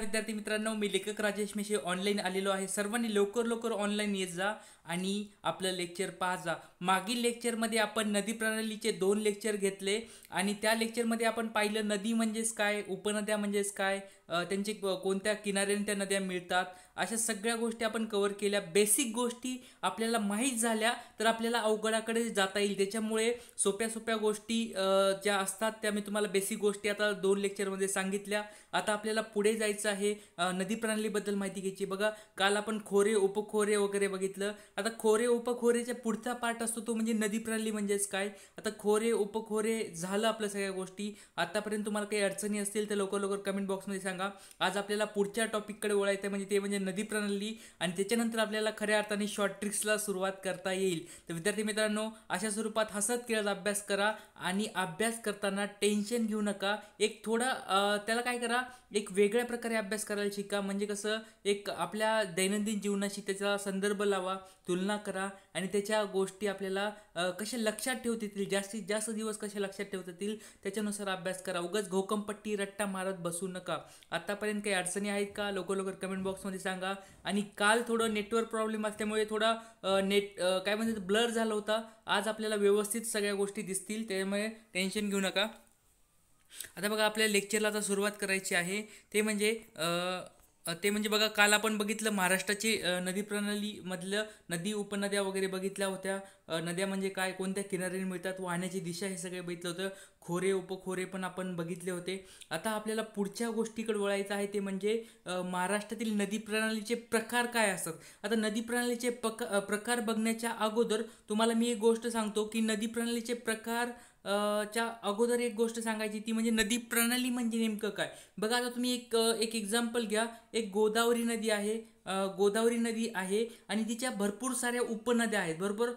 विद्यार्थी मित्रांनो, मी लेखक राजेश मेशे ऑनलाइन आलेलो आहे। सर्वांनी लवकर लवकर ऑनलाइन येत जा आणि आपलं लेक्चर पाहा जा। मागील लेक्चरमध्ये आपण नदी प्रणालीचे दोन लेक्चर घेतले आणि त्या लेक्चरमध्ये आपण पाहिलं नदी म्हणजेच काय, उपनद्या म्हणजेच काय, त्यांचे कोणत्या किनाऱ्यांच्या नद्या मिळतात, अशा सगळ्या गोष्टी आपण कव्हर केल्या। बेसिक गोष्टी आपल्याला माहीत झाल्या तर आपल्याला अवघडाकडे जाता येईल। त्याच्यामुळे सोप्या सोप्या गोष्टी ज्या असतात त्या मी तुम्हाला बेसिक गोष्टी आता दोन लेक्चरमध्ये सांगितल्या। आता आपल्याला पुढे जायचं आहे, नदी प्रणालीबद्दल माहिती घ्यायची। बघा, काल आपण खोरे उपखोरे वगैरे बघितलं। आता खोरे उपखोरेचा पुढचा पार्ट असतो तो म्हणजे नदी प्रणाली म्हणजेच काय। आता खोरे उपखोरे झालं आपल्या सगळ्या गोष्टी। आतापर्यंत तुम्हाला काही अडचणी असतील तर लवकर लवकर कमेंट बॉक्समध्ये सांगा। आज आपल्याला पुढच्या टॉपिककडे वळायचं म्हणजे ते म्हणजे नदी प्रणाली आणि त्याच्यानंतर आपल्याला खऱ्या अर्थाने शॉर्ट ट्रिक्सला सुरुवात करता येईल। तर विद्यार्थी मित्रांनो, अशा स्वरूपात हसत खेळत अभ्यास करा आणि अभ्यास करताना टेन्शन घेऊ नका। एक थोडा त्याला काय करा, एक वेगळ्या प्रकारे अभ्यास करायला शिका। म्हणजे कसं, एक आपल्या दैनंदिन जीवनाशी त्याचा संदर्भ लावा, तुलना करा आणि त्याच्या गोष्टी आपल्याला कशा लक्षात ठेवता येतील, जास्तीत जास्त दिवस कशा लक्षात ठेवता येतील त्याच्यानुसार अभ्यास करा। उगाच घोकंपट्टी रट्टा मारत बसू नका। आतापर्यंत काही अडचणी आहेत का लवकर लवकर कमेंट बॉक्समध्ये सांगा। आणि काल थोडं नेटवर्क प्रॉब्लेम असल्यामुळे थोडा नेट काय म्हणतात ब्लर झाला होता। आज आपल्याला व्यवस्थित सगळ्या गोष्टी दिसतील, त्यामुळे टेन्शन घेऊ नका। आता बघा, आपल्या लेक्चरला आता सुरुवात करायची आहे ते म्हणजे बघा, काल आपण बघितलं महाराष्ट्राची नदी प्रणालीमधलं नदी उपनद्या वगैरे बघितल्या होत्या। नद्या म्हणजे काय, कोणत्या किनाऱ्याने मिळतात, वाहण्याची दिशा, हे सगळे बघितलं होतं। खोरे उपखोरे पण आपण बघितले होते। आता आपल्याला पुढच्या गोष्टीकडे वळायचं आहे ते म्हणजे महाराष्ट्रातील नदी प्रणालीचे प्रकार काय असतात। आता नदी प्रणालीचे प्रकार बघण्याच्या अगोदर तुम्हाला मी एक गोष्ट सांगतो की नदी प्रणालीचे प्रकार च्या अगोदर एक गोष्ट सांगायची ती म्हणजे नदी प्रणाली म्हणजे नेमकं काय। बघा, आता तुम्ही एक एक्झाम्पल घ्या। एक गोदावरी नदी आहे, आणि तिच्या भरपूर साऱ्या उपनद्या आहेत, बरोबर।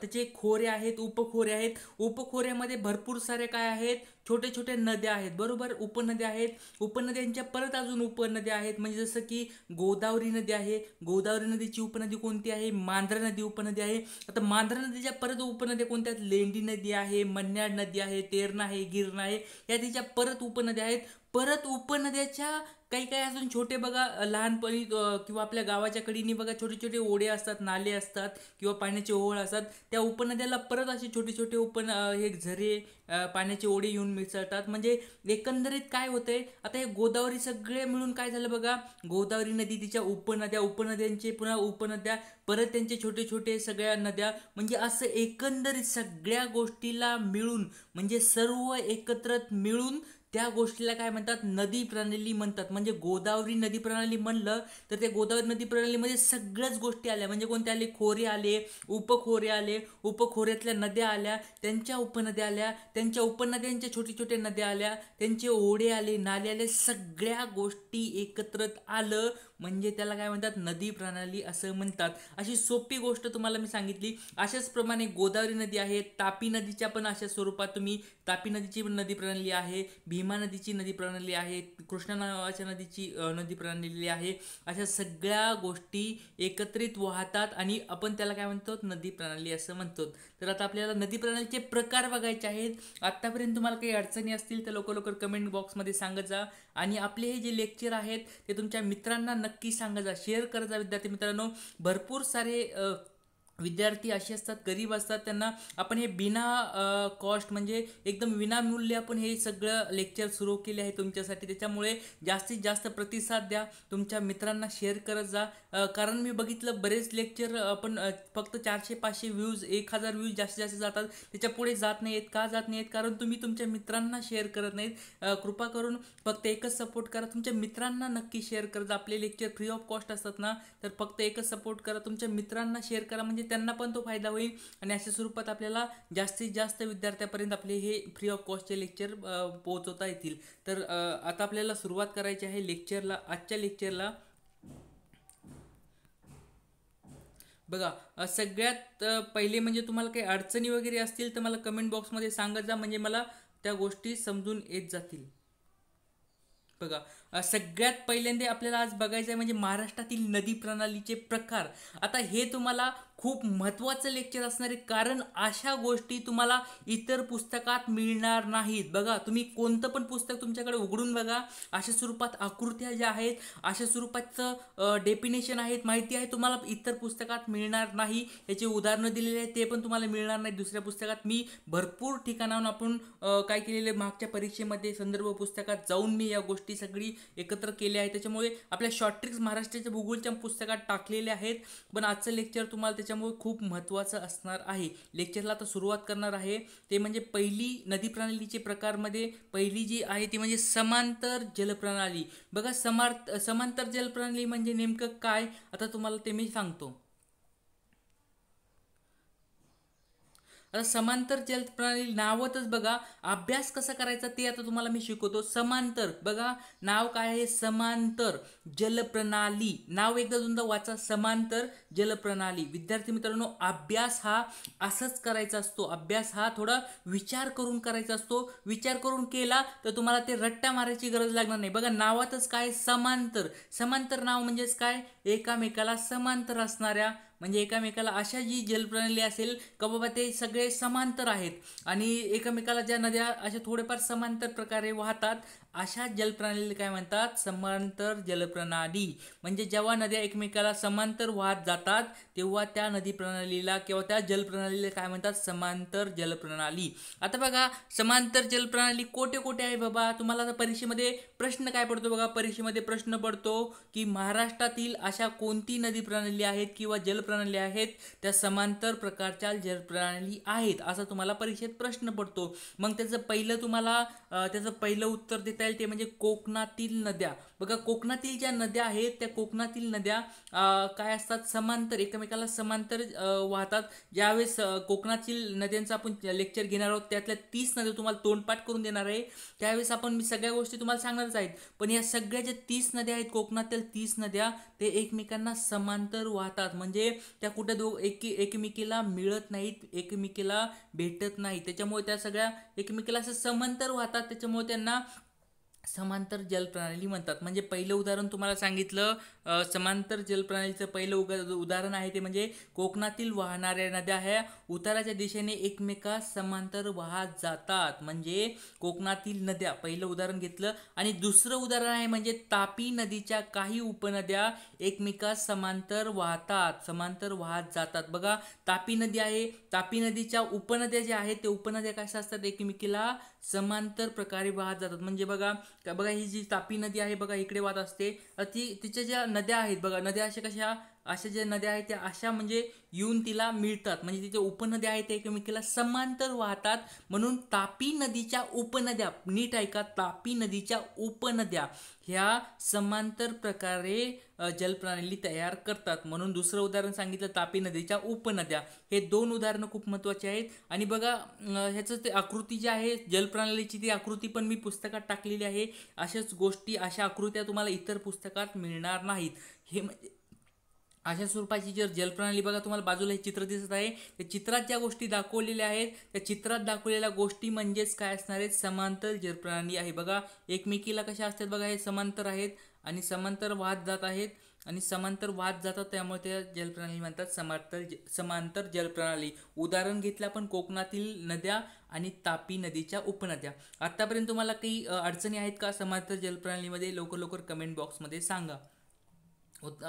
त्याचे खोरे आहेत, उपखोरे आहेत। उपखोऱ्यामध्ये भरपूर साऱ्या काय आहेत, छोट्या छोट्या नद्या आहेत, बरोबर, उपनद्या आहेत। उपनद्यांच्या परत अजून उपनद्या आहेत, म्हणजे जसं की गोदावरी नदी आहे, गोदावरी नदीची उपनदी कोणती आहे, मांजरा नदी उपनदी आहे। आता मांजरा नदीच्या परत उपनद्या कोणत्या आहेत, लेंडी नदी आहे, मन्याड नदी आहे, तेरणा आहे, गिरणा आहे, या तिच्या परत उपनद्या आहेत। परत उपनद्याच्या काही काही अजून छोटे, बघा, लहानपणी किंवा आपल्या गावाच्या कडीने बघा छोटे छोटे ओढे असतात, नाले असतात किंवा पाण्याचे ओळ असतात, त्या उपनद्याला परत असे छोटे छोटे हे झरे, पाण्याचे ओढे येऊन मिसळतात। म्हणजे एकंदरीत काय होतंय, आता हे गोदावरी सगळे मिळून काय झालं बघा, गोदावरी नदी, तिच्या उपनद्या, उपनद्यांचे पुन्हा उपनद्या, परत त्यांचे छोटे छोटे सगळ्या नद्या, म्हणजे असं एकंदरीत सगळ्या गोष्टीला मिळून, म्हणजे सर्व एकत्रित मिळून त्या गोष्टीला काय म्हणतात, नदी प्रणाली म्हणतात। म्हणजे गोदावरी नदी प्रणाली म्हणलं तर ते गोदावरी नदी प्रणालीमध्ये सगळ्याच गोष्टी आल्या, म्हणजे कोणत्या आले, खोरे आले, उपखोरे आले, उपखोऱ्यातल्या नद्या आल्या, त्यांच्या उपनद्या आल्या, त्यांच्या उपनद्यांच्या छोटे छोटे नद्या आल्या, त्यांचे ओढे आले, नाले आले, सगळ्या गोष्टी एकत्रित आलं म्हणजे त्याला काय म्हणतात, नदी प्रणाली असं म्हणतात। अशी सोपी गोष्ट तुम्हाला मी सांगितली। अशाच प्रमाणे गोदावरी नदी आहे, तापी नदीच्या पण अशा स्वरूपात तुम्ही, तापी नदीची पण नदी प्रणाली आहे, भीमा नदीची नदी प्रणाली आहे, कृष्णा नावाच्या नदीची नदी प्रणाली आहे। अशा सगळ्या गोष्टी एकत्रित वाहतात आणि आपण त्याला काय म्हणतो, नदी प्रणाली असं म्हणतो। तर आता आपल्याला नदी प्रणालीचे प्रकार बघायचे आहेत। आत्तापर्यंत तुम्हाला काही अडचणी असतील तर लवकर लवकर कमेंट बॉक्समध्ये सांगत जा आणि आपले हे जे लेक्चर आहेत ते तुमच्या मित्रांना नक्की सांगत जा, शेअर करत जा। विद्यार्थी मित्रांनो, भरपूर सारे विद्यार्थी असे असतात, गरीब असतात, त्यांना आपण हे बिना कॉस्ट म्हणजे एकदम विनामूल्य आपण हे सगळं लेक्चर सुरू केले आहे तुमच्यासाठी। त्याच्यामुळे जास्तीत जास्त प्रतिसाद द्या, तुमच्या मित्रांना शेअर करत जा। कारण मी बघितलं बरेच लेक्चर आपण फक्त 400-500 व्ह्यूज, 1000 व्ह्यूज जास्तीत जास्त जातात, त्याच्या पुढे जात नाही आहेत का, जात नाही आहेत कारण तुम्ही तुमच्या मित्रांना शेअर करत नाहीत। कृपा करून फक्त एकच सपोर्ट करा, तुमच्या मित्रांना नक्की शेअर करत जा। आपले लेक्चर फ्री ऑफ कॉस्ट असतात ना, तर फक्त एकच सपोर्ट करा, तुमच्या मित्रांना शेअर करा, म्हणजे त्यांना पण तो फायदा होईल आणि अशा स्वरूपात आपल्याला जास्तीत जास्त विद्यार्थ्यांपर्यंत आपले हे फ्री ऑफ कॉस्टचे लेक्चर पोहोचवता येतील। तर आता आपल्याला सुरुवात करायची आहे लेक्चरला, आजच्या लेक्चरला। बघा, सगळ्यात पहिले म्हणजे तुम्हाला काही अडचणी वगैरे असतील तर मला कमेंट बॉक्समध्ये सांगत जा, म्हणजे मला त्या गोष्टी समजून येत जातील। बघा, सगळ्यात पहिल्यांदा आपल्याला आज बघायचं आहे म्हणजे महाराष्ट्रातील नदी प्रणालीचे प्रकार। आता हे तुम्हाला खूप महत्त्वाचं लेक्चर असणार आहे, कारण अशा गोष्टी तुम्हाला इतर पुस्तकात मिळणार नाहीत। बघा तुम्ही कोणतं पण पुस्तक तुमच्याकडे उघडून बघा, अशा स्वरूपात आकृत्या ज्या आहेत, अशा स्वरूपाचं डेफिनेशन आहेत, माहिती आहे, तुम्हाला इतर पुस्तकात मिळणार नाही। याचे उदाहरणं दिलेले आहेत ते पण तुम्हाला मिळणार नाही दुसऱ्या पुस्तकात। मी भरपूर ठिकाणाहून आपण काय केलेले मागच्या परीक्षेमध्ये संदर्भ पुस्तकात जाऊन मी या गोष्टी सगळी एकत्र केल्या आहेत, त्याच्यामुळे आपल्या शॉर्ट ट्रिक्स महाराष्ट्राच्या भूगोलच्या पुस्तकात टाकलेले आहेत। पण आजचं लेक्चर तुम्हाला खूप महत्त्वाचं असणार आहे। लेक्चरला आता सुरुवात करणार आहे ते म्हणजे पहिली नदी प्रणालीचे प्रकार मध्ये पहिली जी आहे ती म्हणजे समांतर जलप्रणाली। बघा समांतर जलप्रणाली म्हणजे नेमकं काय आता तुम्हाला ते मी सांगतो। आता समांतर जलप्रणाली नावातच बघा अभ्यास कसा करायचा ते आता तुम्हाला मी शिकवतो। समांतर बघा नाव काय आहे, समांतर जलप्रणाली। नाव एकदा दोनदा वाचा, समांतर जलप्रणाली। विद्यार्थी मित्रांनो अभ्यास हा असंच करायचा असतो, अभ्यास हा थोडा विचार करून करायचा असतो। विचार करून केला तर तुम्हाला ते रट्टा मारायची गरज लागणार नाही। बघा नावातच काय समांतर, समांतर नाव म्हणजेच काय एकामेकाला समांतर असणाऱ्या, म्हणजे एकामेकाला अशा जी जलप्रणाली असेल का बाबा ते सगळे समांतर आहेत आणि एकामेकाला ज्या नद्या अशा थोडेफार समांतर प्रकारे वाहतात अशा जलप्रणालीला काय म्हणतात, समांतर जलप्रणाली। म्हणजे जेव्हा नद्या एकमेकाला समांतर वाहत जातात तेव्हा त्या नदी प्रणालीला किंवा त्या जलप्रणालीला काय म्हणतात, समांतर जलप्रणाली। आता बघा समांतर जलप्रणाली कोठे कोठे आहे बाबा, तुम्हाला आता परीक्षेमध्ये प्रश्न काय पडतो बघा, परीक्षेमध्ये प्रश्न पडतो की महाराष्ट्रातील अशा कोणती नदी प्रणाली आहेत किंवा जलप्रणाली आहेत त्या समांतर प्रकारच्या जलप्रणाली आहेत असा तुम्हाला परीक्षेत प्रश्न पडतो। मग त्याचं पहिलं तुम्हाला त्याचं पहिलं उत्तर देता येईल ते म्हणजे कोकणातील नद्या। बघा कोकणातील ज्या नद्या आहेत त्या कोकणातील नद्या काय असतात, समांतर एकमेकाला समांतर वाहतात। ज्यावेळेस कोकणातील नद्यांचा आपण लेक्चर घेणार आहोत त्यातल्या 30 नद्या तुम्हाला तोंडपाठ करून देणार आहे, त्यावेळेस आपण मी सगळ्या गोष्टी तुम्हाला सांगणारच आहेत। पण या सगळ्या ज्या 30 नद्या आहेत कोकणातील 30 नद्या ते एकमेकांना समांतर वाहतात, म्हणजे त्या कुठे एकमेकीला मिळत नाहीत, एकमेकीला भेटत नाही, त्याच्यामुळे त्या सगळ्या एकमेकीला असं समांतर वाहतात, त्याच्यामुळे त्यांना समांतर जलप्रणाली म्हणतात। म्हणजे पहिलं उदाहरण तुम्हाला सांगितलं समांतर जलप्रणालीचं पहिलं उदाहरण आहे ते म्हणजे कोकणातील वाहणाऱ्या नद्या ह्या उताराच्या दिशेने एकमेकास समांतर वाहत जातात, म्हणजे कोकणातील नद्या पहिलं उदाहरण घेतलं। आणि दुसरं उदाहरण आहे म्हणजे तापी नदीच्या काही उपनद्या एकमेकास समांतर वाहतात, समांतर वाहत जातात। बघा तापी नदी आहे, तापी नदीच्या उपनद्या ज्या आहेत ते उपनद्या कशा असतात, एकमेकीला समांतर प्रकारे वाहत जातात। म्हणजे बघा बघा ही जी तापी नदी आहे बघा इकडे वाहत असते, तिच्या ज्या नद्या आहेत बघा नद्या अशा कशा, अशा ज्या नद्या आहेत त्या अशा म्हणजे येऊन तिला मिळतात, म्हणजे तिच्या उपनद्या आहेत त्या एकमेकीला समांतर वाहतात म्हणून तापी नदीच्या उपनद्या, नीट ऐका, तापी नदीच्या उपनद्या ह्या समांतर प्रकारे जलप्रणाली तयार करतात म्हणून दुसरं उदाहरण सांगितलं तापी नदीच्या उपनद्या। हे दोन उदाहरणं खूप महत्त्वाचे आहेत। आणि बघा ह्याचं ते आकृती जी आहे जलप्रणालीची ती आकृती पण मी पुस्तकात टाकलेली आहे। अशाच गोष्टी अशा आकृत्या तुम्हाला इतर पुस्तकात मिळणार नाहीत। हे अशा स्वरूपाची जर जलप्रणाली बघा तुम्हाला बाजूला हे चित्र दिसत आहे, त्या चित्रात ज्या गोष्टी दाखवलेल्या आहेत त्या चित्रात दाखवलेल्या गोष्टी म्हणजेच काय असणार आहेत, समांतर जलप्रणाली आहे। बघा एकमेकीला कशा असतात बघा, हे समांतर आहेत आणि समांतर वाहत जात आहेत आणि समांतर वाहत जातात, त्यामुळे त्या जलप्रणाली म्हणतात समांतर जलप्रणाली। उदाहरण घेतलं आपण कोकणातील नद्या आणि तापी नदीच्या उपनद्या। आतापर्यंत तुम्हाला काही अडचणी आहेत का समांतर जलप्रणालीमध्ये, लवकर लवकर कमेंट बॉक्समध्ये सांगा।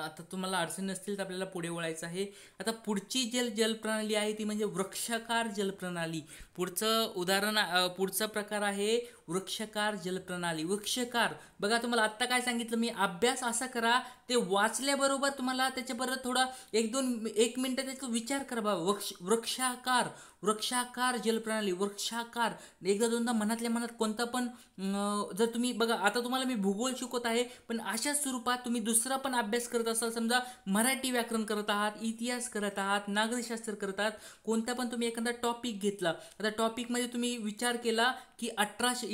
आता तुम्हाला अडचणी नसतील तर आपल्याला पुढे वळायचं आहे। आता पुढची जलप्रणाली आहे ती म्हणजे वृक्षकार जलप्रणाली। पुढचं उदाहरण पुढचा प्रकार आहे वृक्षकार जलप्रणाली। वृक्षकार बघा तुम्हाला आत्ता काय सांगितलं मी, अभ्यास असा करा ते वाचल्याबरोबर तुम्हाला त्याच्याबरोबर थोडा एक मिनटं त्याचा विचार करा बा, वृक्षाकार वृक्षाकार जलप्रणाली। वृक्षाकार एकदा दोनदा मनातल्या मनात कोणता पण जर तुम्ही बघा आता तुम्हाला मी भूगोल शिकवत आहे पण अशाच स्वरूपात तुम्ही दुसरा पण अभ्यास करत असाल, समजा मराठी व्याकरण करत आहात, इतिहास करत आहात, नागरिकशास्त्र करत आहात, कोणता पण तुम्ही एखादा टॉपिक घेतला, आता टॉपिकमध्ये तुम्ही विचार केला की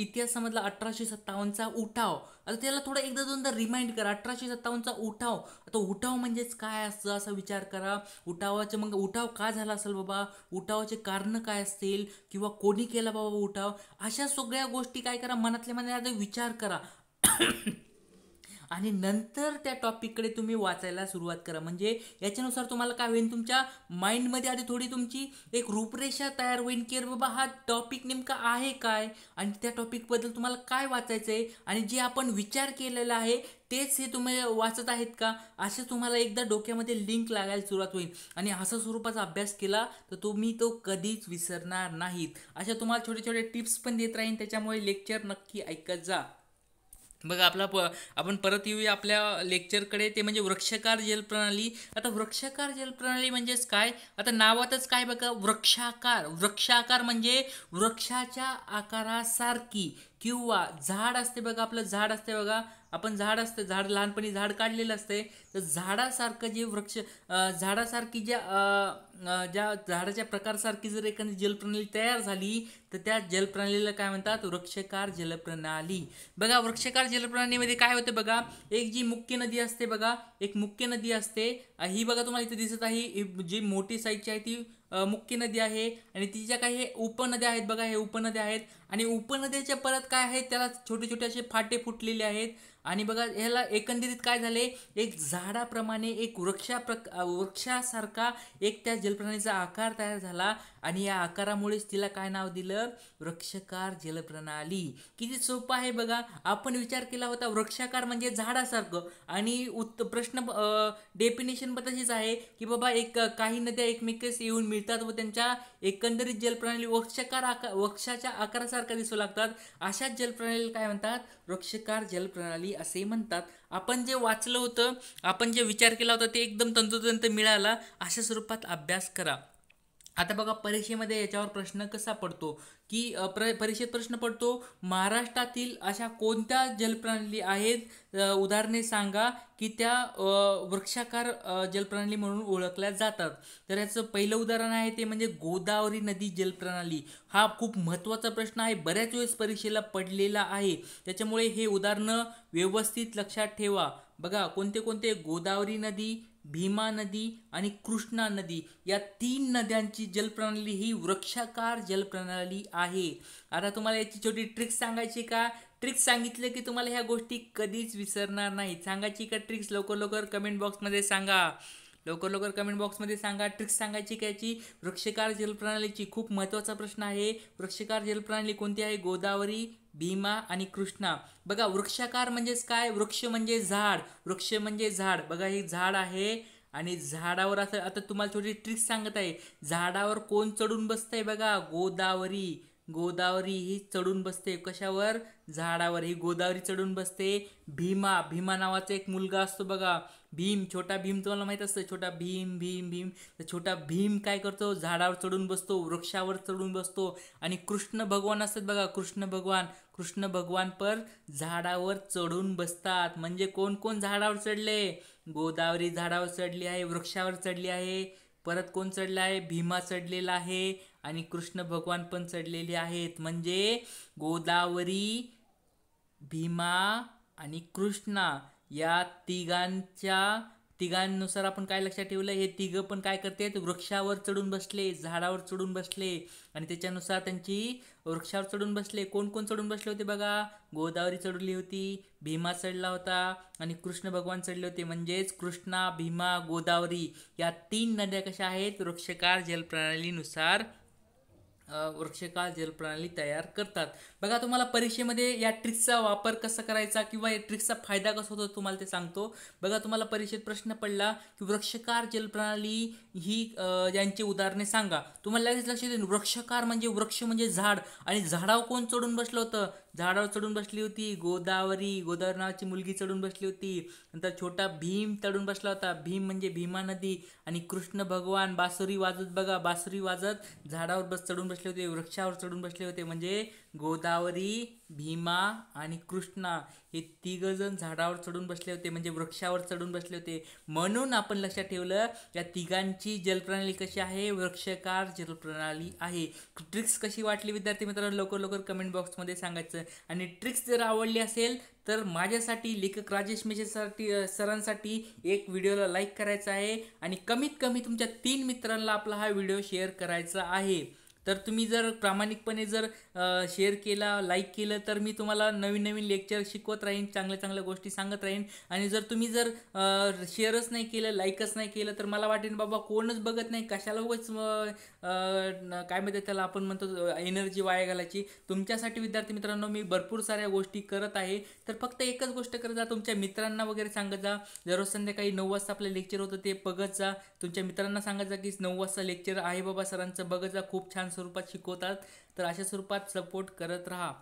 इतिहासामधला 1857चा उठाव, आता त्याला थोडा एकदा दोनदा रिमाइंड करा 1857चा उठाव, आता उठाव म्हणजेच काय असतं असा विचार करा। उठावाचे मग उठाव का झाला असेल बाबा, उठावाचे कारण काय असतील किंवा कोणी केला बाबा उठाव, अशा सगळ्या गोष्टी काय करा मनातल्या मनात विचार करा आणि नंतर त्या टॉपिककडे तुम्ही वाचायला सुरुवात करा। म्हणजे याच्यानुसार तुम्हाला काय होईल, तुमच्या माइंड मध्ये आधी थोडी तुमची एक रूपरेषा तयार होईल की बाबा हा टॉपिक नेमका आहे काय आणि त्या टॉपिक बद्दल तुम्हाला काय वाचायचं आहे आणि जे आपण विचार केलेला आहे तेच हे तुम्ही वाचत आहेत का, असे तुम्हाला एकदा डोक्यामध्ये लिंक लागायला सुरुवात होईल। आणि असा स्वरूपाचा अभ्यास केला तर तुम्ही तो कधीच विसरणार नाहीत। अशा तुम्हाला छोटे छोटे टिप्स पण देत राहीन, त्याच्यामुळे लेक्चर नक्की ऐकत जा। बघा आपला आपण परत येऊया आपल्या लेक्चरकडे, ते म्हणजे वृक्षाकार जलप्रणाली। आता वृक्षाकार जलप्रणाली म्हणजेच काय, आता नावातच काय बघा वृक्षाकार, वृक्षाकार म्हणजे वृक्षाच्या आकारासारखी किंवा झाड असते बघा, आपलं झाड असते बघा, आपण झाड असते, झाड लहानपणी झाड काढलेलं असते, तर झाडासारखं जे वृक्ष झाडासारखी ज्या झाडाच्या प्रकारसारखी जर एखादी जलप्रणाली तयार झाली तर त्या जलप्रणालीला काय म्हणतात, वृक्षकार जलप्रणाली। बघा वृक्षकार जलप्रणालीमध्ये काय होतं बघा, एक जी मुख्य नदी असते बघा, एक मुख्य नदी असते, ही बघा तुम्हाला इथे दिसत आहे जी मोठी साईजची आहे ती मुख्य नदी आहे आणि तिच्या काही उपनद्या आहेत बघा, हे उपनद्या आहेत आणि उपनद्याच्या परत काय आहे त्याला छोटे छोटे असे फाटे फुटलेले आहेत। आणि बघा ह्याला एकंदरीत काय झाले, एक झाडाप्रमाणे एक वृक्षासारखा एक त्या जलप्रणालीचा आकार तयार झाला आणि या आकारामुळेच तिला काय नाव दिलं, वृक्षकार जलप्रणाली। किती सोपं आहे बघा, आपण विचार केला होता वृक्षाकार म्हणजे झाडासारखं आणि प्रश्न डेफिनेशन पण तशीच आहे की बाबा एक काही नद्या एकमेकास येऊन मिळतात व त्यांच्या एकंदरीत जलप्रणाली वृक्षाच्या आकारासारखा दिसू लागतात, अशाच जलप्रणालीला काय म्हणतात, वृक्षकार जलप्रणाली असे म्हणतात। आपण जे वाचलं होतं, आपण जे विचार केला होता ते एकदम तंतोतंत मिळाला, अशा स्वरूपात अभ्यास करा। आता बघा परीक्षेमध्ये याच्यावर प्रश्न कसा पडतो की परीक्षेत प्रश्न पडतो महाराष्ट्रातील अशा कोणत्या जलप्रणाली आहेत, उदाहरणे सांगा की त्या वृक्षाकार जलप्रणाली म्हणून ओळखल्या जातात। तर याचं पहिलं उदाहरण आहे ते म्हणजे गोदावरी नदी जलप्रणाली। हा खूप महत्त्वाचा प्रश्न आहे, बऱ्याच वेळेस परीक्षेला पडलेला आहे, त्याच्यामुळे हे उदाहरणं व्यवस्थित लक्षात ठेवा। बघा कोणते कोणते, गोदावरी नदी, भीमा नदी आणि कृष्णा नदी, या तीन नद्यांची जलप्रणाली ही वृक्षाकार जलप्रणाली आहे। आता तुम्हाला याची छोटी ट्रिक्स सांगायची का, ट्रिक्स सांगितलं की तुम्हाला ह्या गोष्टी कधीच विसरणार नाही। सांगायची का ट्रिक्स, लवकर लवकर कमेंट बॉक्समध्ये सांगा, लवकर लवकर कमेंट बॉक्समध्ये सांगा ट्रिक्स सांगायची का याची वृक्षकार जलप्रणालीची। खूप महत्त्वाचा प्रश्न आहे, वृक्षकार जलप्रणाली कोणती आहे, गोदावरी, भीमा आणि कृष्णा। बघा वृक्षाकार म्हणजेच काय, वृक्ष म्हणजे झाड, वृक्ष म्हणजे झाड, बघा हे झाड आहे आणि झाडावर असं आता तुम्हाला छोटी ट्रिक्स सांगत आहे, झाडावर कोण चढून बसतंय बघा, गोदावरी, गोदावरी ही चढून बसते कशावर, झाडावर, ही गोदावरी चढून बसते। भीमा, भीमा नावाचा एक मुलगा असतो बघा, भीम, छोटा भीम तुम्हाला माहीत असतं, छोटा भीम भीम भीम, तर छोटा भीम काय करतो, झाडावर चढून बसतो, वृक्षावर चढून बसतो। आणि कृष्ण भगवान असतात बघा, कृष्ण भगवान, कृष्ण भगवान पर झाडावर चढून बसतात। म्हणजे कोण कोण झाडावर चढले, गोदावरी झाडावर चढली आहे, वृक्षावर चढली आहे, परत कोण चढला आहे, भीमा चढलेला आहे आणि कृष्ण भगवान पण चढलेले आहेत। म्हणजे गोदावरी, भीमा आणि कृष्णा या तिघांनुसार आपण काय लक्षात ठेवलं, हे तिघं पण काय करतात, वृक्षावर चढून बसले, झाडावर चढून बसले आणि त्याच्यानुसार त्यांची वृक्षावर चढून बसले। कोण कोण चढून बसले होते बघा, गोदावरी चढली होती, भीमा चढला होता आणि कृष्ण भगवान चढले होते। म्हणजेच कृष्णा, भीमा, गोदावरी या तीन नद्या कशा आहेत, वृक्षकार जलप्रणालीनुसार वृक्षकार जलप्रणाली तयार करतात। बघा तुम्हाला परीक्षेमध्ये या ट्रिक्सचा वापर कसा करायचा किंवा या ट्रिक्सचा फायदा कसा होतो तुम्हाला ते सांगतो। बघा तुम्हाला परीक्षेत प्रश्न पडला की वृक्षकार जलप्रणाली ही यांची उदाहरणे सांगा, तुम्हाला लगेच लक्षात येईल वृक्षकार म्हणजे वृक्ष म्हणजे झाड आणि झाडावर कोण चढून बसलं होतं, झाडावर चढून बसली होती गोदावरी, गोदावरी नावाची मुलगी चढून बसली होती, नंतर छोटा भीम चढून बसला होता, भीम म्हणजे भीमा नदी आणि कृष्ण भगवान बासुरी वाजत बघा, बासुरी वाजत झाडावर चढून बसले होते, वृक्षावर चढून बसले होते। म्हणजे गोदावरी, भीमा आणि कृष्णा हे तिघजण झाडावर चढून बसले होते, म्हणजे वृक्षावर चढून बसले होते। म्हणून आपण लक्षात ठेवलं या तिघांची जलप्रणाली कशी आहे, वृक्षकार जलप्रणाली आहे। ट्रिक्स कशी वाटली विद्यार्थी मित्रांनो, लवकर लवकर कमेंट बॉक्समध्ये सांगायचं। आणि ट्रिक्स जर आवडली असेल तर माझ्यासाठी, लेखक राजेश मेशे सरांसाठी एक व्हिडिओला लाईक करायचा आहे आणि कमीत कमी तुमच्या 3 मित्रांना आपला हा व्हिडिओ शेअर करायचा आहे। तर तुम्ही जर प्रामाणिकपणे जर शेअर केला, लाईक केलं तर मी तुम्हाला नवीन नवीन लेक्चर शिकवत राहीन, चांगल्या चांगल्या गोष्टी सांगत राहीन। आणि जर तुम्ही जर शेअरच नाही केलं, लाईकच नाही केलं तर मला वाटेन बाबा कोणच बघत नाही, कशाला उगाच काय म्हणते त्याला आपण म्हणतो एनर्जी वाया घालायची। तुमच्यासाठी विद्यार्थी मित्रांनो मी भरपूर साऱ्या गोष्टी करत आहे, तर फक्त एकच गोष्ट करत जा, तुमच्या मित्रांना वगैरे सांगत जा। दररोज संध्याकाळी 9 वाजता आपलं लेक्चर होतं ते बघत जा, तुमच्या मित्रांना सांगत जा की 9 वाजता लेक्चर आहे बाबा सरांचं, बघत जा, खूप छान स्वरूपात शिकवतात। तर अशा स्वरूपात सपोर्ट करत राहा।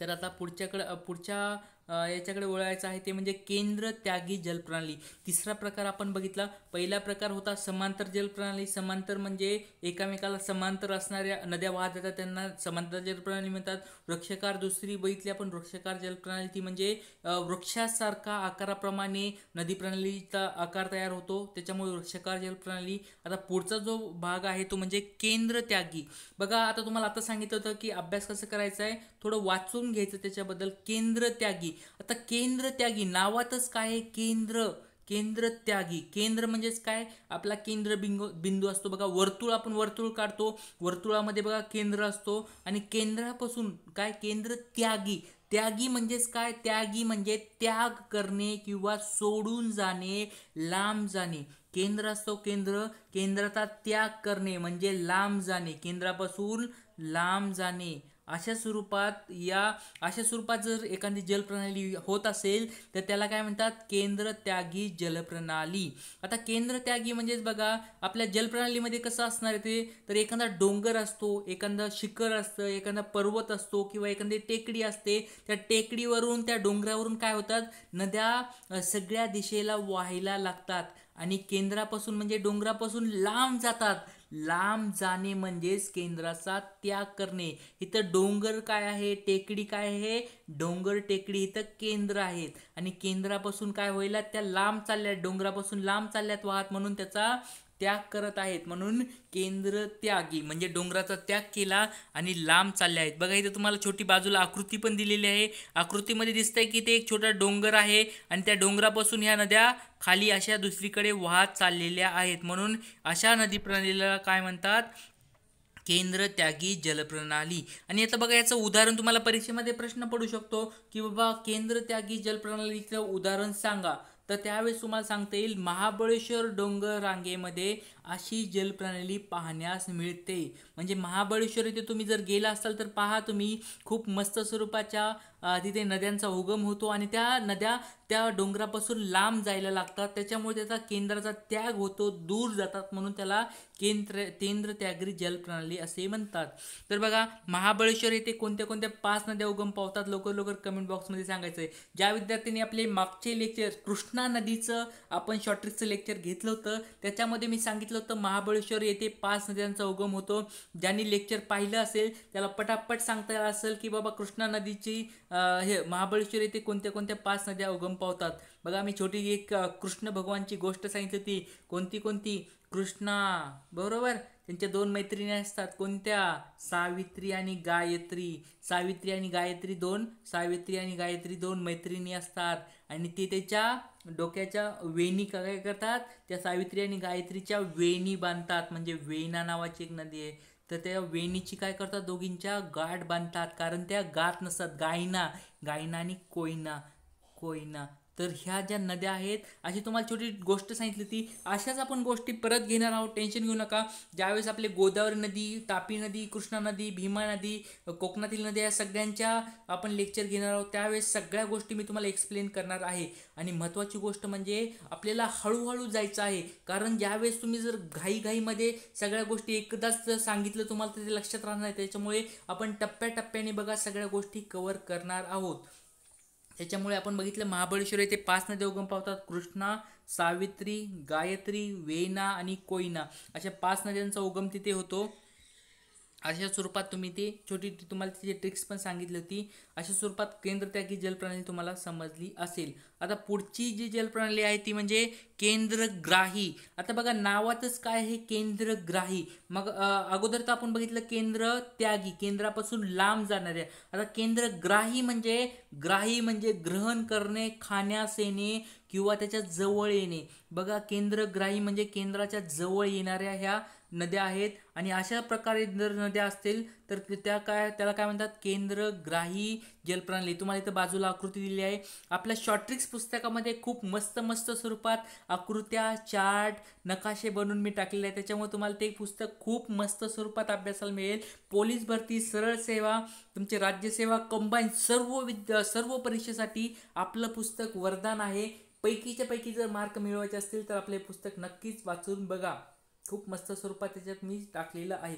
तर आता पुढच्या याच्याकडे वळायचं आहे ते म्हणजे केंद्र त्यागी जलप्रणाली। तिसरा प्रकार आपण बघितला। पहिला प्रकार होता समांतर जलप्रणाली। समांतर म्हणजे एकामेकाला समांतर असणाऱ्या नद्या वाहत जातात त्यांना समांतर जलप्रणाली म्हणतात। वृक्षकार दुसरी बघितली आपण, वृक्षकार जलप्रणाली ती म्हणजे वृक्षासारखा आकाराप्रमाणे नदी प्रणालीचा आकार तयार होतो, त्याच्यामुळे वृक्षकार जलप्रणाली। आता पुढचा जो भाग आहे तो म्हणजे केंद्र त्यागी। बघा आता तुम्हाला आता सांगितलं होतं की अभ्यास कसं करायचा आहे, थोडं वाचून घ्यायचं त्याच्याबद्दल। केंद्र त्यागी, आता केंद्र त्यागी नावातच काय, केंद्र, केंद्र त्यागी। केंद्र म्हणजे काय, आपला केंद्र बिंदू असतो। बघा वर्तुळ, आपण वर्तुळ काढतो, वर्तुळामध्ये बघा केंद्र असतो आणि केंद्रापासून काय, केंद्र त्यागी। त्यागी म्हणजे काय, त्यागी म्हणजे त्याग करणे किंवा सोडून जाणे, लांब जाणे। केंद्र असतो केंद्र, केंद्राचा त्याग करणे म्हणजे लांब जाणे, केंद्रापासून लांब जाणे। अशा स्वरूपात जर एखादी जलप्रणाली होत असेल तर त्याला काय म्हणतात, केंद्र त्यागी जलप्रणाली। आता केंद्र त्यागी म्हणजेच बघा आपल्या जलप्रणालीमध्ये कसं असणार ते, तर एखादा डोंगर असतो, एखादा शिखर असतं, एखादा पर्वत असतो किंवा एखादी टेकडी असते। त्या टेकडीवरून त्या डोंगरावरून काय होतात, नद्या सगळ्या दिशेला वाहायला लागतात आणि केंद्रापासून म्हणजे डोंगरापासून लांब जातात। लांब जाणे म्हणजेच केंद्राचा त्याग करणे। इथं डोंगर काय आहे, टेकडी काय आहे, डोंगर टेकडी इथं केंद्र आहेत आणि केंद्रापासून काय होईल, त्या लांब चालल्यात, डोंगरापासून लांब चालल्यात वाहत, म्हणून त्याचा त्याग करत आहेत, म्हणून केंद्र त्यागी म्हणजे डोंगराचा त्याग केला आणि लांब चालले आहेत। बघा इथे तुम्हाला छोटी बाजूला आकृती पण दिलेली आहे, आकृतीमध्ये दिसतंय की ते एक छोटा डोंगर आहे आणि त्या डोंगरापासून ह्या नद्या खाली अशा दुसरीकडे वाहत चाललेल्या आहेत, म्हणून अशा नदी प्रणालीला काय म्हणतात, केंद्र त्यागी जलप्रणाली। आणि आता बघा याचं उदाहरण तुम्हाला परीक्षेमध्ये प्रश्न पडू शकतो की बाबा केंद्र त्यागी जलप्रणालीचं उदाहरण सांगा, तर त्यावेळेस तुम्हाला सांगता येईल महाबळेश्वर डोंगर रांगेमध्ये अशी जलप्रणाली पाहण्यास मिळते। म्हणजे महाबळेश्वर इथे तुम्ही जर गेला असाल तर पहा, तुम्ही खूप मस्त स्वरूपाच्या तिथे नद्यांचा उगम होतो आणि त्या नद्या त्या डोंगरापासून लांब जायला लागतात, त्याच्यामुळे त्याचा केंद्राचा त्याग होतो, दूर जातात, म्हणून त्याला केंद्र त्यागी जलप्रणाली असे म्हणतात। तर बघा महाबळेश्वर येथे कोणत्या कोणत्या 5 नद्या उगम पावतात, लवकर कमेंट बॉक्समध्ये सांगायचं आहे। ज्या विद्यार्थ्यांनी आपले मागचे लेक्चर कृष्णा नदीचं आपण शॉर्टट्रिकचं लेक्चर घेतलं होतं त्याच्यामध्ये मी सांगितलं होतं महाबळेश्वर येथे 5 नद्यांचा उगम होतो। ज्यांनी लेक्चर पाहिलं असेल त्याला पटापट सांगता आलं असेल की बाबा कृष्णा नदीची हे महाबळेश्वर येथे कोणत्या कोणत्या 5 नद्या उगम पावतात। बघा मी छोटी एक कृष्ण भगवानची गोष्ट सांगितली होती, कोणती कृष्णा, बरोबर, त्यांच्या 2 मैत्रिणी असतात, कोणत्या, सावित्री आणि गायत्री। सावित्री आणि गायत्री दोन मैत्रिणी असतात आणि ते त्याच्या डोक्याच्या वेणी काय करतात, त्या सावित्री आणि गायत्रीच्या वेणी बांधतात, म्हणजे वेणा नावाची एक नदी आहे, तर त्या वेणीची काय करतात, दोघींच्या गाठ बांधतात, कारण त्या गाठ नसतात, गायना आणि कोयना। तर ह्या ज्या नद्या आहेत अशी तुम्हाला छोटी गोष्ट सांगितली ती, अशाच आपण गोष्टी परत घेणार आहोत, टेन्शन घेऊ नका। ज्यावेळेस आपले गोदावरी नदी, तापी नदी, कृष्णा नदी, भीमा नदी, कोकणातील नद्या या सगळ्यांच्या आपण लेक्चर घेणार आहोत, त्यावेळेस सगळ्या गोष्टी मी तुम्हाला एक्सप्लेन करणार आहे। आणि महत्त्वाची गोष्ट म्हणजे आपल्याला हळूहळू जायचं आहे, कारण ज्यावेळेस तुम्ही जर घाईघाईमध्ये सगळ्या गोष्टी एकदाच सांगितलं तुम्हाला तर ते लक्षात राहणार नाही, त्याच्यामुळे आपण टप्प्याटप्प्याने बघा सगळ्या गोष्टी कव्हर करणार आहोत। त्याच्यामुळे आपण बघितलं महाबळेश्वर येथे 5 नद्या उगम पावतात, कृष्णा, सावित्री, गायत्री, वेणा आणि कोयना, अशा 5 नद्यांचा उगम तिथे होतो। अशा स्वरूपात तुम्ही ती छोटी तुम्हाला तिची ट्रिक्स पण सांगितली होती। अशा स्वरूपात केंद्र त्यागी जलप्रणाली तुम्हाला समजली असेल। आता पुढची जी जलप्रणाली आहे ती म्हणजे केंद्रग्राही। आता बघा नावातच काय आहे, केंद्रग्राही। मग अगोदर तर आपण बघितलं केंद्र त्यागी, केंद्रापासून लांब जाणाऱ्या। आता केंद्रग्राही म्हणजे ग्रहण करणे, खाण्यास येणे किंवा त्याच्या जवळ येणे। बघा केंद्रग्राही म्हणजे केंद्राच्या जवळ येणाऱ्या ह्या नद्या आहेत आणि अशा प्रकारे जर नद्या असतील तर त्या काय त्याला काय म्हणतात केंद्रग्राही जलप्रणाली। तुम्हाला इथे बाजूला आकृती दिली आहे। आपल्या शॉर्ट ट्रिक्स पुस्तकामध्ये खूप मस्त मस्त स्वरूपात आकृत्या चार्ट नकाशे बनवून मी टाकलेले आहे, त्याच्यामुळे तुम्हाला ते पुस्तक खूप मस्त स्वरूपात अभ्यासाला मिळेल। पोलीस भरती, सरळ सेवा, तुमची राज्य सेवा कंबाईन सर्व परीक्षेसाठी आपलं पुस्तक वरदान आहे। पैकीच्या पैकी जर मार्क मिळवायचे असतील तर आपले पुस्तक नक्कीच वाचून बघा, खूप मस्त स्वरूपात त्याच्यात मी टाकलेलं आहे।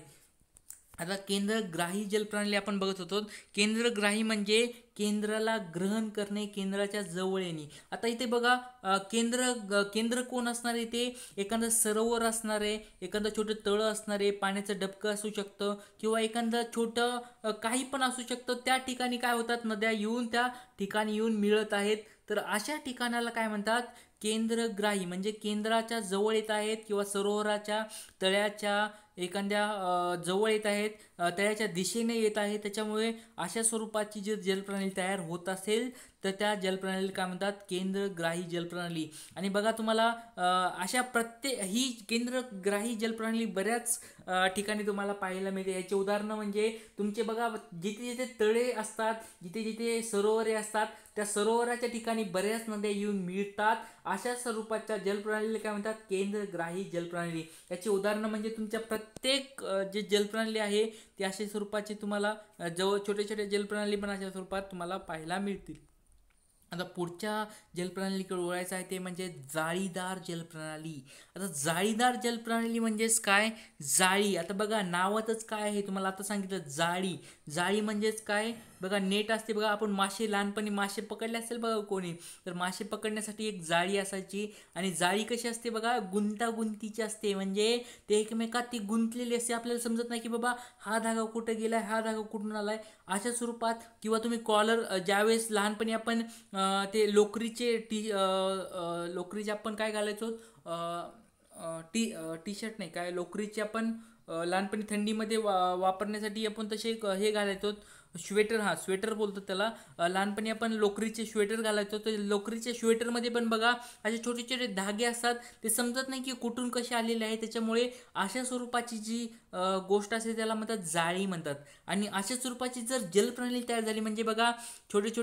आता केंद्रग्राही जलप्रणाली आपण बघत होतो। केंद्रग्राही म्हणजे केंद्राला ग्रहण करणे, केंद्राच्या जवळ येणे। आता इथे बघा केंद्र कोण असणार आहे, ते एखादं सरोवर असणार आहे, एखादं छोटं तळ असणार आहे, पाण्याचं डबकं असू शकतं किंवा एखादं छोटं काही पण असू शकतं। त्या ठिकाणी काय होतात, नद्या येऊन त्या ठिकाणी येऊन मिळत आहेत, तर अशा ठिकाणाला काय म्हणतात केंद्रग्राही, म्हणजे केंद्राच्या जवळ येत आहेत किंवा सरोवराच्या तळ्याच्या एखाद्या जवळ येत आहेत, तळ्याच्या दिशेने येत आहे। त्याच्यामुळे अशा स्वरूपाची जी जलप्रणाली तयार होत असेल तर त्या जलप्रणालीला काय म्हणतात केंद्रग्राही जलप्रणाली। आणि बघा तुम्हाला अशा प्रत्येक ही केंद्रग्राही जलप्रणाली बऱ्याच ठिकाणी तुम्हाला पाहायला मिळते। याचे उदाहरणं म्हणजे तुमचे बघा जिथे जिथे तळे असतात, जिथे जिथे सरोवरे असतात त्या सरोवराच्या ठिकाणी बऱ्याच नद्या येऊन मिळतात। अशा स्वरूपाच्या जलप्रणालीला काय म्हणतात केंद्रग्राही जलप्रणाली। याचे उदाहरणं म्हणजे तुमच्या प्रत्येक जे जलप्रणाली आहे ती अशा स्वरूपाची तुम्हाला जवळ छोटे छोटे जलप्रणाली पण अशा स्वरूपात तुम्हाला पाहायला मिळतील। आता पुढच्या जलप्रणालीकडे वळायचं आहे ते म्हणजे जाळीदार जलप्रणाली। आता जाळीदार जलप्रणाली म्हणजेच काय जाळी। आता बघा नावातच काय आहे तुम्हाला आता सांगितलं जाळी। जाळी म्हणजेच काय बघा नेट असते, बघा आपण मासे लहानपणी मासे पकडले असेल बघा कोणी, तर मासे पकडण्यासाठी एक जाळी असायची आणि जाळी कशी असते बघा गुंतागुंतीची असते, म्हणजे ते एकमेकात ती गुंतलेली असते, आपल्याला समजत नाही की बाबा हा धागा कुठं गेलाय हा धागा कुठून आलाय अशा स्वरूपात। किंवा तुम्ही कॉलर ज्यावेळेस लहानपणी आपण ते लोकरीचे आपण काय घालायचो टी शर्ट नाही काय लोकरीचे आपण लहानपणी थंडीमध्ये वापरण्यासाठी आपण तसे हे घालायचो श्वेटर, हा स्वेटर बोलतो त्याला, लहानपणी आपण लोकरीचे श्वेटर घालायचो। तर लोकरीच्या श्वेटरमध्ये पण बघा असे छोटे छोटे धागे असतात, ते समजत नाही की कुठून कसे आलेले आहे, त्याच्यामुळे अशा स्वरूपाची जी गोष्ट असते त्याला म्हणतात जाळी म्हणतात। आणि अशा स्वरूपाची जर जलप्रणाली तयार झाली म्हणजे बघा छोटे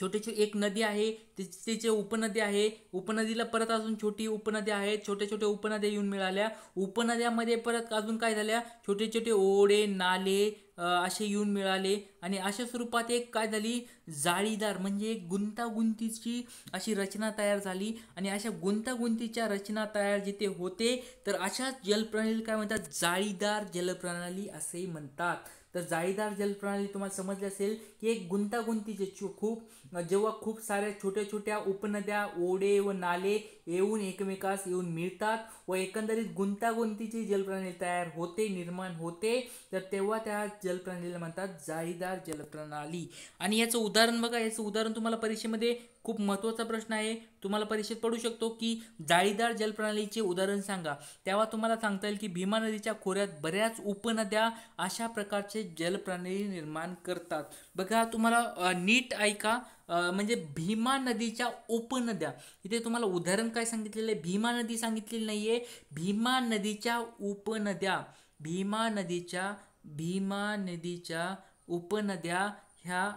छोटे एक नदी आहे तिचे उपनदी आहे, उपनदीला परत अजून छोटी उपनद्या आहेत, छोटे छोटे उपनद्या येऊन मिळाल्या, उपनद्यामध्ये परत अजून काय झाल्या छोटे छोटे ओढे नाले असे येऊन मिळाले आणि अशा स्वरूपात एक काय झाली जाळीदार म्हणजे गुंतागुंतीची अशी रचना तयार झाली। आणि अशा गुंतागुंतीच्या रचना तयार जिथे होते तर अशा जलप्रणालीला काय म्हणतात जाळीदार जलप्रणाली असे म्हणतात। तर जाळीदार जलप्रणाली तुम्हाला समजले असेल की एक गुंतागुंतीचे जेव्हा खूप साऱ्या छोट्या छोट्या उपनद्या ओढे व नाले येऊन एकमेकास येऊन मिळतात व एकंदरीत गुंतागुंतीची जलप्रणाली तयार होते निर्माण होते तर तेव्हा त्या जलप्रणालीला म्हणतात जाळीदार जलप्रणाली। आणि याचं उदाहरण बघा, याचं उदाहरण तुम्हाला परीक्षेमध्ये खूप महत्त्वाचा प्रश्न आहे, तुम्हाला परीक्षेत पडू शकतो की जाळीदार जलप्रणालीचे उदाहरण सांगा, तेव्हा तुम्हाला सांगता येईल की भीमा नदीच्या खोऱ्यात बऱ्याच उपनद्या अशा प्रकारचे जलप्रणाली निर्माण करतात। बघा तुम्हाला नीट ऐका म्हणजे भीमा नदीच्या उपनद्या, इथे तुम्हाला उदाहरण काय सांगितलेलं आहे, भीमा नदी सांगितलेली नाही आहे, भीमा नदीच्या उपनद्या, भीमा नदीच्या उपनद्या ह्या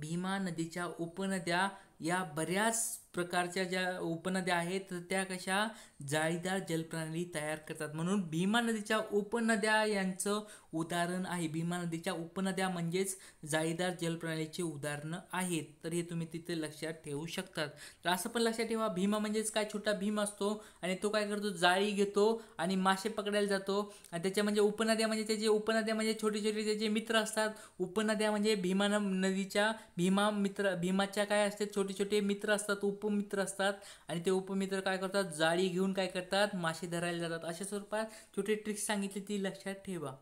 भीमा नदीच्या उपनद्या या बऱ्याच प्रकारच्या ज्या उपनद्या आहेत त्या कशा जाळीदार जलप्रणाली तयार करतात, म्हणून भीमा नदीच्या उपनद्या यांचं उदाहरण आहे। भीमा नदीच्या उपनद्या म्हणजेच जाळीदार जलप्रणालीचे उदाहरणं आहेत, तर हे तुम्ही तिथे लक्षात ठेवू शकतात। तर असं पण लक्षात ठेवा भीमा म्हणजेच काय छोटा भीम असतो आणि तो काय करतो जाळी घेतो आणि मासे पकडायला जातो, आणि त्याच्या म्हणजे उपनद्या म्हणजे त्याचे उपनद्या म्हणजे छोटे छोटे त्याचे मित्र असतात, उपनद्या म्हणजे भीमा नदीच्या भीमाच्या काय असते छोटे छोटे मित्र असतात उपमित्र असतात, आणि ते उपमित्र काय करतात जाळी घेऊन काय करतात मासे धरायला जातात। अशा स्वरूपात छोटे ट्रिक्स सांगितली ती लक्षात ठेवा।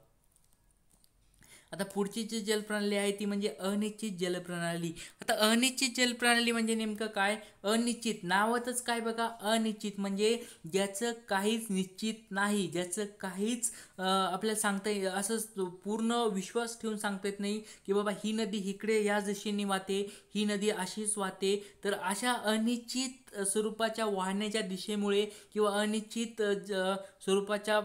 आता पुढची जी जलप्रणाली आहे ती म्हणजे अनिश्चित जलप्रणाली। आता अनिश्चित जलप्रणाली म्हणजे नेमकं काय, अनिश्चित नावातच काय बघा अनिश्चित म्हणजे ज्याचं काहीच निश्चित नाही, ज्याचं काहीच आपल्याला सांगता येईल असं पूर्ण विश्वास ठेवून सांगता येत नाही की बाबा ही नदी इकडे या दिशेने वाहते, ही नदी अशीच वाहते. तर अशा अनिश्चित स्वरूपाच्या वाहण्याच्या दिशेमुळे किंवा अनिश्चित स्वरूपाच्या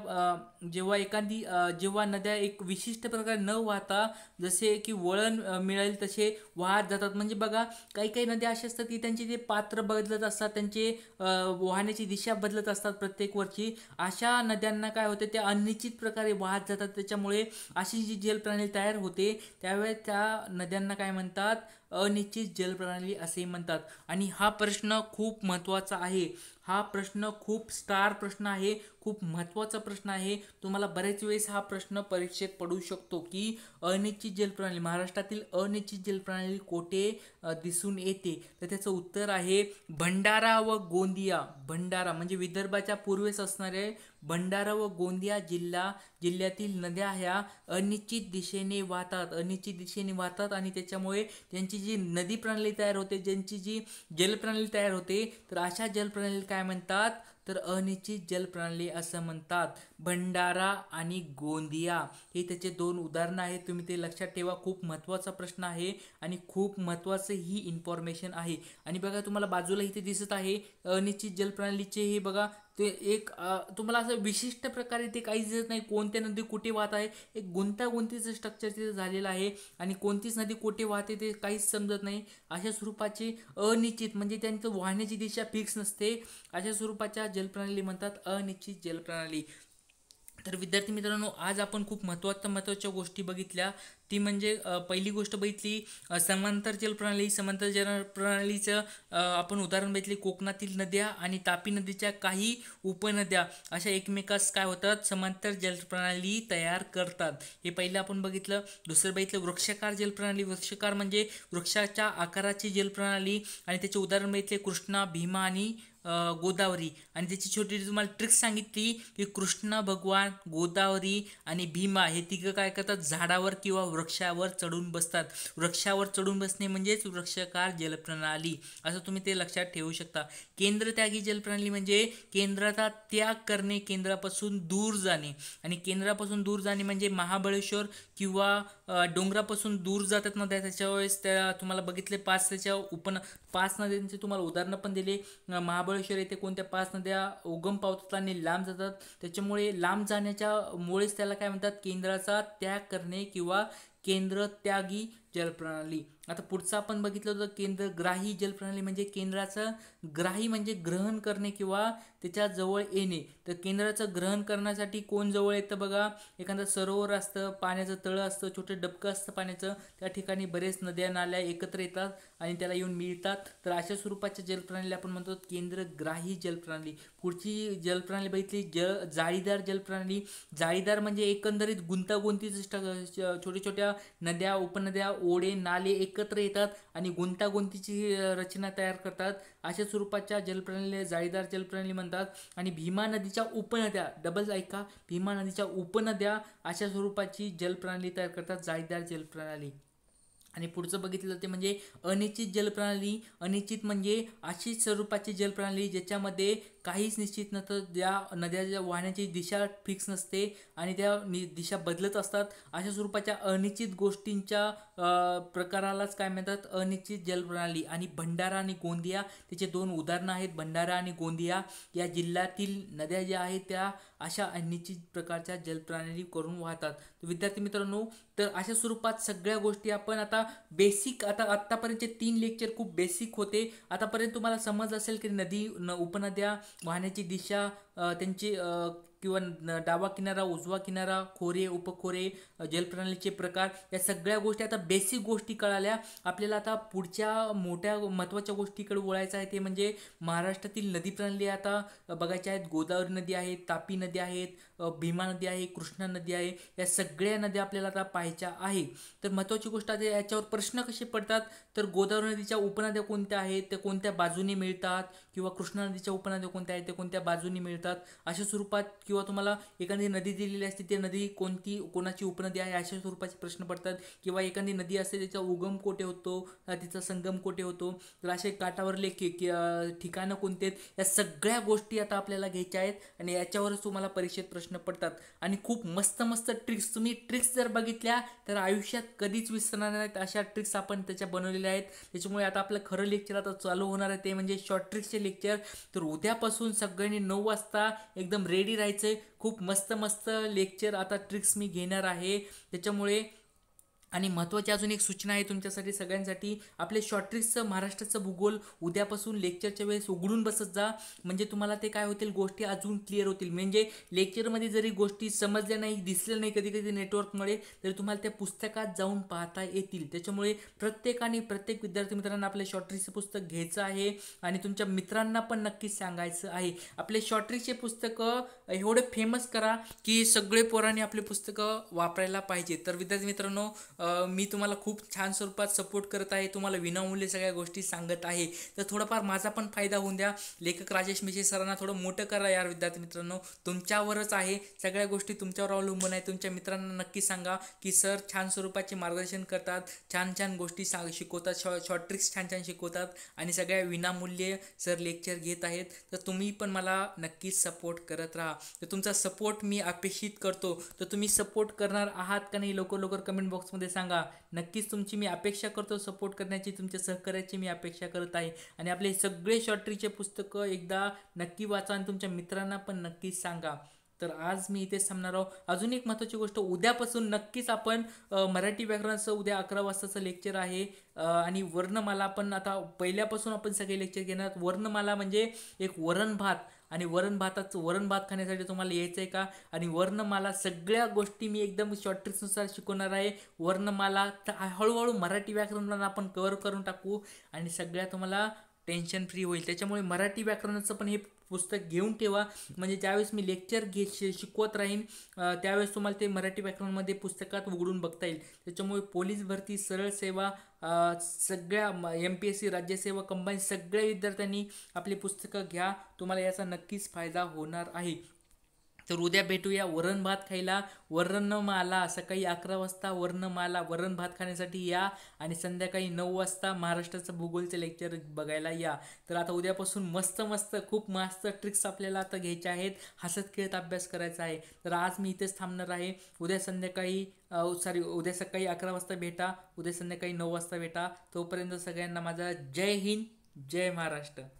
जेव्हा नद्या एक विशिष्ट प्रकारे न वाहता जसे की वळण मिळेल तसे वाहत जातात. म्हणजे बघा काही काही नद्या अशा असतात की त्यांचे जे पात्र बदलत असतात, त्यांचे वाहण्याची दिशा बदलत असतात प्रत्येक वर्षी. अशा नद्यांना काय होते ते अनिश्चित प्रकारे वाहत जातात. त्याच्यामुळे अशी जी जलप्रणाली तयार होते त्यावेळेस त्या नद्यांना काय म्हणतात अनिश्चित जलप्रणाली असे म्हणतात. आणि हा प्रश्न खूप महत्त्वाचा आहे, हा प्रश्न खूप स्टार प्रश्न आहे, खूप महत्त्वाचा प्रश्न आहे. तुम्हाला बऱ्याच वेळेस हा प्रश्न परीक्षेत पडू शकतो की अनिश्चित जलप्रणाली महाराष्ट्रातील अनिश्चित जलप्रणाली कोठे दिसून येते. तर त्याचं उत्तर आहे भंडारा व गोंदिया. भंडारा म्हणजे विदर्भाच्या पूर्वेस असणारे भंडारा व गोंदिया जिल्ह्यातील नद्या ह्या अनिश्चित दिशेने वाहतात, अनिश्चित दिशेने वाहतात आणि त्याच्यामुळे त्यांची जी नदी प्रणाली तयार होते, ज्यांची जी जलप्रणाली तयार होते, तर अशा जलप्रणाली काय म्हणतात तर अनिश्चित जलप्रणाली असं म्हणतात. भंडारा आणि गोंदिया हे त्याचे दोन उदाहरणं आहेत. तुम्ही ते लक्षात ठेवा, खूप महत्त्वाचा प्रश्न आहे आणि खूप महत्त्वाचं ही इन्फॉर्मेशन आहे. आणि बघा तुम्हाला बाजूला इथे दिसत आहे अनिश्चित जलप्रणालीचे हे बघा ते एक तुम्हाला असं विशिष्ट प्रकारे ते काहीच दिसत नाही कोणत्या नदी कुठे वाहत आहे. एक गुंतागुंतीचं स्ट्रक्चर तिथे झालेलं आहे आणि कोणतीच नदी कुठे वाहते ते काहीच समजत नाही. अशा स्वरूपाचे अनिश्चित म्हणजे त्यांचं वाहण्याची दिशा फिक्स नसते, अशा स्वरूपाच्या जलप्रणाली म्हणतात अनिश्चित जलप्रणाली. तर विद्यार्थी मित्रांनो आज आपण खूप महत्त्वाच्या गोष्टी बघितल्या. ती म्हणजे पहिली गोष्ट बघितली समांतर जलप्रणाली, समांतर जलप्रणालीचं आपण उदाहरण बघितले कोकणातील नद्या आणि तापी नदीच्या काही उपनद्या अशा एकमेकास काय होतात समांतर जलप्रणाली तयार करतात. हे पहिलं आपण बघितलं. दुसरं बघितलं वृक्षकार जलप्रणाली. वृक्षकार म्हणजे वृक्षाच्या आकाराची जलप्रणाली आणि त्याचे उदाहरण बघितले कृष्णा, भीमा आणि गोदावरी. आणि त्याची छोटी तुम्हाला ट्रिक्स सांगितली की कृष्ण भगवान, गोदावरी आणि भीमा हे तिघं काय करतात झाडावर किंवा वृक्षावर चढून बसतात. वृक्षावर चढून बसणे म्हणजेच वृक्षकार जलप्रणाली असं तुम्ही ते लक्षात ठेवू शकता. केंद्रत्यागी जलप्रणाली म्हणजे केंद्राचा त्याग करणे, केंद्रापासून दूर जाणे. आणि केंद्रापासून दूर जाणे म्हणजे महाबळेश्वर किंवा डोंगरापासून दूर जातात नद्या. त्याच्या वेळेस त्या तुम्हाला बघितले पाच नद्यांचे तुम्हाला उदाहरणं पण दिले. महाबळेश्वर येथे कोणत्या पाच नद्या उगम पावतात आणि लांब जातात, त्याच्यामुळे लांब जाण्याच्यामुळेच त्याला काय म्हणतात केंद्राचा त्याग करणे किंवा केंद्रत्यागी जलप्रणाली. आता पुढचं आपण बघितलं होतं केंद्रग्राही जलप्रणाली म्हणजे केंद्राचं ग्राही म्हणजे ग्रहण करणे किंवा त्याच्या जवळ येणे. तर केंद्राचं ग्रहण करण्यासाठी कोण जवळ येतं बघा, एखादं सरोवर असतं, पाण्याचं तळं असतं, छोटे डबकं असतं पाण्याचं, त्या ठिकाणी बरेच नद्या नाल्या एकत्र येतात आणि त्याला येऊन मिळतात. तर अशा स्वरूपाच्या जलप्रणालीला आपण म्हणतो केंद्रग्राही जलप्रणाली. पुढची जलप्रणाली बघितली जाळीदार जलप्रणाली. जाळीदार म्हणजे एकंदरीत गुंतागुंतीचं छोट्या छोट्या नद्या, उपनद्या, ओढे, नाले एकत्र येतात आणि गुंतागुंतीची रचना तयार करतात. अशा स्वरूपाच्या जलप्रणालीला जाळीदार जलप्रणाली म्हणतात. आणि भीमा नदीच्या उपनद्या, डबल ऐका, भीमा नदीच्या उपनद्या अशा स्वरूपाची जलप्रणाली तयार करतात जाळीदार जलप्रणाली. आणि पुढचं बघितलं ते म्हणजे अनिश्चित जलप्रणाली. अनिश्चित म्हणजे अशी स्वरूपाची जलप्रणाली ज्याच्यामध्ये काहीच निश्चित नसतं, ज्या नद्याच्या वाहण्याची दिशा फिक्स नसते आणि त्या दिशा बदलत असतात. अशा स्वरूपाच्या अनिश्चित गोष्टींच्या प्रकारालाच काय म्हणतात अनिश्चित जलप्रणाली. आणि भंडारा आणि गोंदिया त्याचे दोन उदाहरणं आहेत. भंडारा आणि गोंदिया या जिल्ह्यातील नद्या ज्या आहेत त्या अशा अनिश्चित प्रकारच्या जलप्रणाली करून वाहतात. विद्यार्थी मित्रांनो तर अशा स्वरूपात सगळ्या गोष्टी आपण आता बेसिक आत्तापर्यंतचे 3 लेक्चर खूप बेसिक होते. आतापर्यंत तुम्हाला समज असेल की नदी उपनद्या वाहण्याची दिशा त्यांची किंवा डावा किनारा, उजवा किनारा, खोरे, उपखोरे, जलप्रणालीचे प्रकार या सगळ्या गोष्टी आता बेसिक गोष्टी कळाल्या. आपल्याला आता पुढच्या मोठ्या महत्त्वाच्या गोष्टीकडे वळायचं आहे ते म्हणजे महाराष्ट्रातील नदी प्रणाली आता बघायच्या आहेत. गोदावरी नदी आहे, तापी नदी आहेत, भीमा नदी आहे, कृष्णा नदी आहे, या सगळ्या नद्या आपल्याला आता पाहायच्या आहे. तर महत्त्वाची गोष्ट आहे याच्यावर प्रश्न कसे पडतात तर गोदावरी नदीच्या उपनद्या कोणत्या आहेत, त्या कोणत्या बाजूने मिळतात, किंवा कृष्णा नदीच्या उपनद्या कोणत्या आहेत, त्या कोणत्या बाजूने मिळतात, अशा स्वरूपात किंवा तुम्हाला एखादी नदी दिलेली असते, ती नदी कोणती कोणाची उपनदी आहे अशा स्वरूपाचे प्रश्न पडतात, किंवा एखादी नदी असते त्याचा उगम कोठे होतो, तिचा संगम कोठे होतो, तर असे काठावरले ठिकाणं कोणते आहेत, या सगळ्या गोष्टी आता आपल्याला घ्यायच्या आहेत आणि याच्यावरच तुम्हाला परीक्षेत प्रश्न पडतात. आणि खूप मस्त मस्त ट्रिक्स, तुम्ही ट्रिक्स जर बघितल्या तर आयुष्यात कधीच विसरणार नाहीत, अशा ट्रिक्स आपण त्याच्या बनवलेल्या आहेत. त्याच्यामुळे आता आपलं खरं लेक्चर आता चालू होणार आहे, ते म्हणजे शॉर्ट ट्रिक्सचे लेक्चर. तर उद्यापासून सगळ्यांनी 9 वाजता एकदम रेडी राहायचं. खूप मस्त मस्त लेक्चर आता ट्रिक्स मी घेणार आहे. त्याच्यामुळे आणि महत्त्वाची अजून एक सूचना आहे तुमच्यासाठी सगळ्यांसाठी, आपले शॉर्ट ट्रिक्सचं महाराष्ट्राचं भूगोल उद्यापासून लेक्चरच्या वेळेस उघडून बसत जा, म्हणजे तुम्हाला ते काय होतील गोष्टी अजून क्लिअर होतील. म्हणजे लेक्चरमध्ये जरी गोष्टी समजल्या नाही, दिसल्या नाही कधी कधी नेटवर्कमुळे, तरी तुम्हाला त्या पुस्तकात जाऊन पाहता येतील. त्याच्यामुळे प्रत्येक विद्यार्थी मित्रांना आपले शॉर्ट ट्रिक्सचं पुस्तक घ्यायचं आहे आणि तुमच्या मित्रांना पण नक्कीच सांगायचं आहे. आपले शॉर्ट ट्रिक्सचे पुस्तकं एवढे फेमस करा की सगळे पोरांनी आपले पुस्तकं वापरायला पाहिजे. तर विद्यार्थी मित्रांनो, मी तुम्हाला खूप छान स्वरूपात सपोर्ट करत आहे, तुम्हाला विनामूल्य सगळ्या गोष्टी सांगत आहे, तर थोडाफार माझा पण फायदा होऊन द्या. लेखक राजेश मेशे सरांना थोडं मोठं करा यार विद्यार्थी मित्रांनो, तुमच्यावरच आहे सगळ्या गोष्टी, तुमच्यावर अवलंबून आहे. तुमच्या मित्रांना नक्की सांगा की सर छान स्वरूपाचे मार्गदर्शन करतात, छान छान गोष्टी शिकवतात, शॉर्ट ट्रिक्स छान छान शिकवतात आणि सगळ्या विनामूल्य सर लेक्चर घेत आहेत. तर तुम्ही पण मला नक्कीच सपोर्ट करत राहा, तर तुमचा सपोर्ट मी अपेक्षित करतो. तर तुम्ही सपोर्ट करणार आहात का नाही लवकर लवकर कमेंट बॉक्समध्ये सांगा. नक्कीच तुमची मी अपेक्षा करतो, सपोर्ट करण्याची तुमच्या सहकार्याची मी अपेक्षा करत आहे. आणि आपले सगळे शॉर्ट ट्रिकचे पुस्तकं एकदा नक्की वाचा आणि तुमच्या मित्रांना पण नक्कीच सांगा. तर आज मी इथेच थांबणार आहोत. अजून एक महत्त्वाची गोष्ट, उद्यापासून नक्कीच आपण मराठी व्याकरणाचं उद्या 11 वाजताचं लेक्चर आहे आणि वर्णमाला पण आता पहिल्यापासून आपण सगळे लेक्चर घेणार. वर्णमाला म्हणजे एक वरण भात, आणि वरण भात खाण्यासाठी तुम्हाला यायचं आहे का, आणि वर्णमाला सगळ्या गोष्टी मी एकदम शॉर्ट ट्रिक्सनुसार शिकवणार आहे. वर्णमाला हळूहळू मराठी व्याकरण आपण कव्हर करून टाकू आणि सगळ्या तुम्हाला टेन्शन फ्री होईल. त्याच्यामुळे मराठी व्याकरणाचं पण हे पुस्तक घेऊन ठेवा, म्हणजे ज्यावेळेस मी लेक्चर शिकवत राहीन त्यावेळेस तुम्हाला ते मराठी व्याकरणमध्ये पुस्तकात उघडून बघता येईल. त्याच्यामुळे पोलीस भरती, सरळ सेवा, सगळ्या MPSC राज्यसेवा कंबाईन सगळ्या विद्यार्थ्यांनी आपली पुस्तकं घ्या, तुम्हाला याचा नक्कीच फायदा होणार आहे. तर उद्या भेटूया वरण भात खायला. वर्णमाला सकाळी 11 वाजता वर्णमाला वरण भात खाण्यासाठी या आणि संध्याकाळी 9 वाजता महाराष्ट्राचं भूगोलचं लेक्चर बघायला या. तर आता उद्यापासून मस्त मस्त खूप मस्त ट्रिक्स आपल्याला आता घ्यायच्या आहेत, हसत खेळत अभ्यास करायचा आहे. तर आज मी इथेच थांबणार आहे. उद्या सकाळी 11 वाजता भेटा, उद्या संध्याकाळी 9 वाजता भेटा. तोपर्यंत सगळ्यांना माझा जय हिंद, जय महाराष्ट्र.